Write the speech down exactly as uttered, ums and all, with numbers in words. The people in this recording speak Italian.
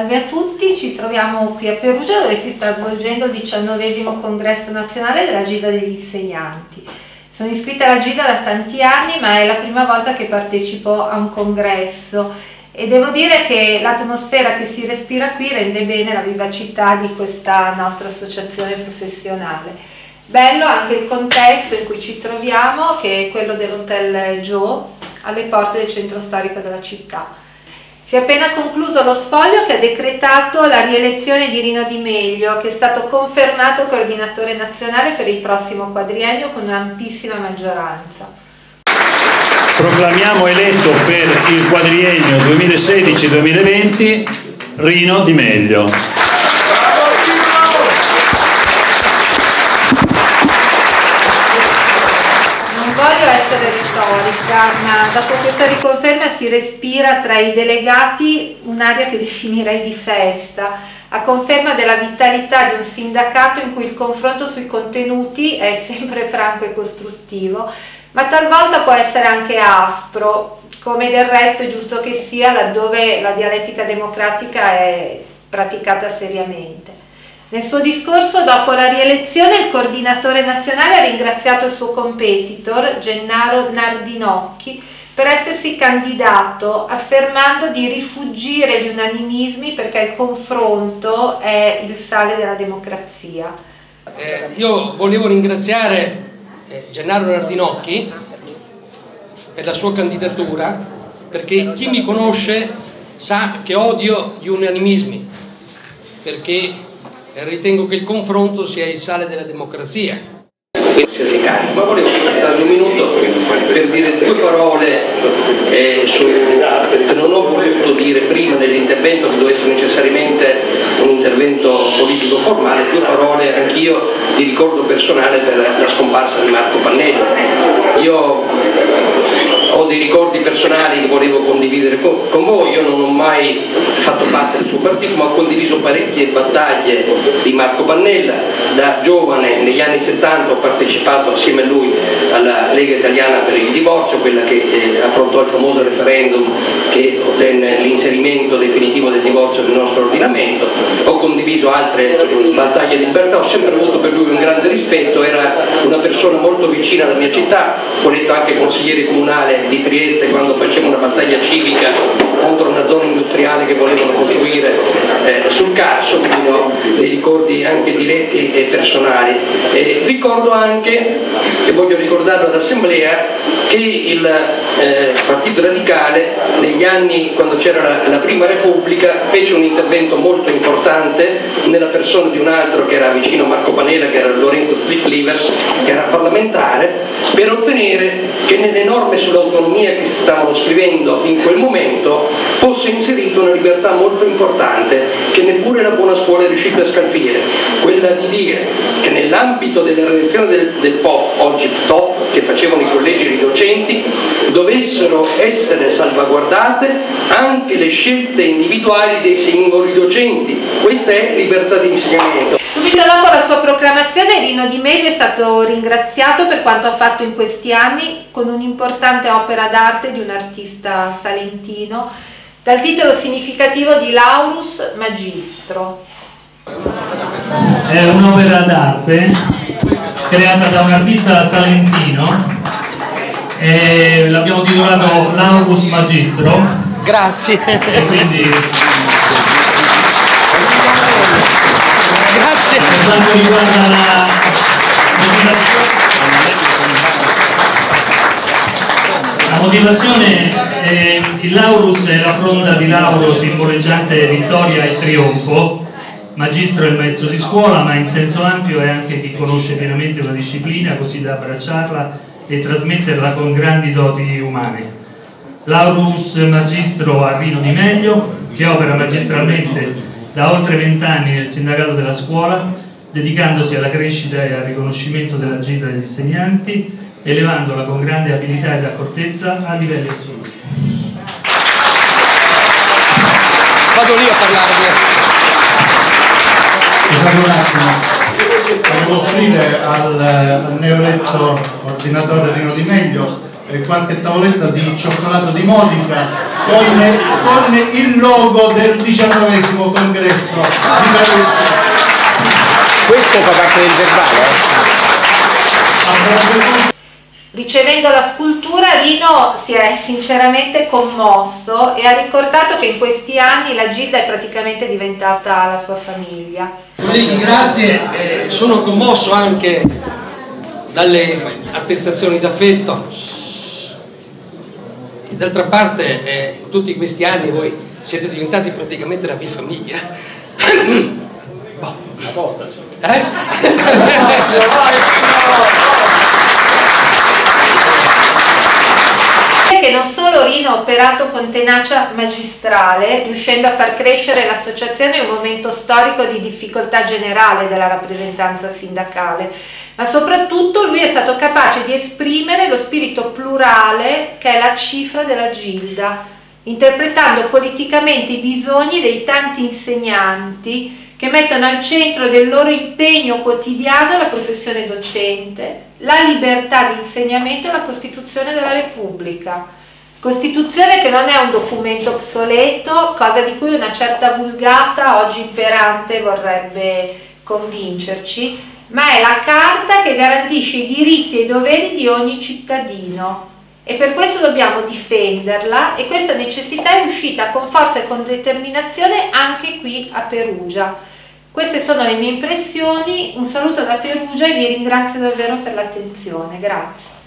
Salve a tutti, ci troviamo qui a Perugia dove si sta svolgendo il diciannovesimo congresso nazionale della Gilda degli Insegnanti. Sono iscritta alla Gilda da tanti anni, ma è la prima volta che partecipo a un congresso e devo dire che l'atmosfera che si respira qui rende bene la vivacità di questa nostra associazione professionale. Bello anche il contesto in cui ci troviamo, che è quello dell'Hotel Joe, alle porte del centro storico della città. Si è appena concluso lo spoglio che ha decretato la rielezione di Rino Di Meglio, che è stato confermato coordinatore nazionale per il prossimo quadriennio con un'ampissima maggioranza. Proclamiamo eletto per il quadriennio duemilasedici duemilaventi Rino Di Meglio. Non voglio essere retorica, ma dopo questa riconferma si respira tra i delegati un'area che definirei di festa, a conferma della vitalità di un sindacato in cui il confronto sui contenuti è sempre franco e costruttivo, ma talvolta può essere anche aspro, come del resto è giusto che sia laddove la dialettica democratica è praticata seriamente. Nel suo discorso dopo la rielezione il coordinatore nazionale ha ringraziato il suo competitor Gennaro Nardinocchi per essersi candidato, affermando di rifuggire gli unanimismi perché il confronto è il sale della democrazia. Eh, io volevo ringraziare Gennaro Nardinocchi per la sua candidatura, perché chi mi conosce sa che odio gli unanimismi, perché ritengo che il confronto sia il sale della democrazia. Ma volevo soltanto un minuto per dire due parole eh, su, perché non ho voluto dire prima nell'intervento che dovesse necessariamente un intervento politico formale, due parole anch'io di ricordo personale per la scomparsa di Marco Pannella. Io ho dei ricordi personali che volevo condividere con, con voi. Io non ho mai fatto parte del suo partito, ma ho condiviso parecchie battaglie di Marco Pannella. Da giovane, negli anni settanta, ho partecipato assieme a lui alla Lega Italiana per il divorzio, quella che eh, affrontò il famoso referendum che ottenne l'inserimento definitivo del divorzio nel nostro ordinamento. Ho condiviso altre battaglie di libertà, ho sempre avuto per lui un grande rispetto, era una persona molto vicina alla mia città, ho eletto anche consigliere comunale di Trieste quando facevamo una battaglia civica contro una zona industriale che volevano costruire eh, sul Carso, quindi ho dei ricordi anche diretti e personali. E ricordo anche, e voglio ricordarlo all'Assemblea, che il eh, Partito Radicale negli anni, quando c'era la, la Prima Repubblica, fece un intervento molto importante nella persona di un altro che era vicino a Marco Pannella, che era Lorenzo Slip-Livers, che era parlamentare, per ottenere che nelle norme sulla che si stavano scrivendo in quel momento fosse inserita una libertà molto importante che neppure la buona scuola è riuscita a scalfire, quella di dire che nell'ambito della redazione del, del P O P, oggi P T O P, che facevano i collegi e i docenti, dovessero essere salvaguardate anche le scelte individuali dei singoli docenti. Questa è libertà di insegnamento. Subito dopo la sua proclamazione Rino Di Meglio è stato ringraziato per quanto ha fatto in questi anni con un'importante opera d'arte di un artista salentino dal titolo significativo di Laurus Magistro. È un'opera d'arte creata da un artista salentino e l'abbiamo titolato Laurus Magistro. Grazie. E quindi... Per quanto riguarda la motivazione, la motivazione eh, il Laurus è la fronda di Lauro simboleggiante vittoria e trionfo. Magistro è il maestro di scuola, ma in senso ampio è anche chi conosce pienamente una disciplina, così da abbracciarla e trasmetterla con grandi doti umane. Laurus Magistro a Rino Di Meglio, che opera magistralmente da oltre vent'anni nel sindacato della scuola, dedicandosi alla crescita e al riconoscimento della Gilda degli Insegnanti, elevandola con grande abilità ed accortezza a livelli assoluti. Vado lì a parlare. Volevo offrire al neoeletto ordinatore Rino Di Meglio eh, qualche tavoletta di cioccolato di Modica con, con il logo del diciannovesimo congresso di Perugia. Questo fa parte del verbale. Ricevendo la scultura, Rino si è sinceramente commosso e ha ricordato che in questi anni la Gilda è praticamente diventata la sua famiglia. Colleghi, grazie, eh, sono commosso anche dalle attestazioni d'affetto. D'altra parte, eh, in tutti questi anni voi siete diventati praticamente la mia famiglia. La porta, eh? Che non solo Rino ha operato con tenacia magistrale, riuscendo a far crescere l'associazione in un momento storico di difficoltà generale della rappresentanza sindacale, ma soprattutto lui è stato capace di esprimere lo spirito plurale che è la cifra della Gilda, interpretando politicamente i bisogni dei tanti insegnanti che mettono al centro del loro impegno quotidiano la professione docente, la libertà di insegnamento e la Costituzione della Repubblica. Costituzione che non è un documento obsoleto, cosa di cui una certa vulgata oggi imperante vorrebbe convincerci, ma è la carta che garantisce i diritti e i doveri di ogni cittadino. E per questo dobbiamo difenderla, e questa necessità è uscita con forza e con determinazione anche qui a Perugia. Queste sono le mie impressioni, un saluto da Perugia e vi ringrazio davvero per l'attenzione, grazie.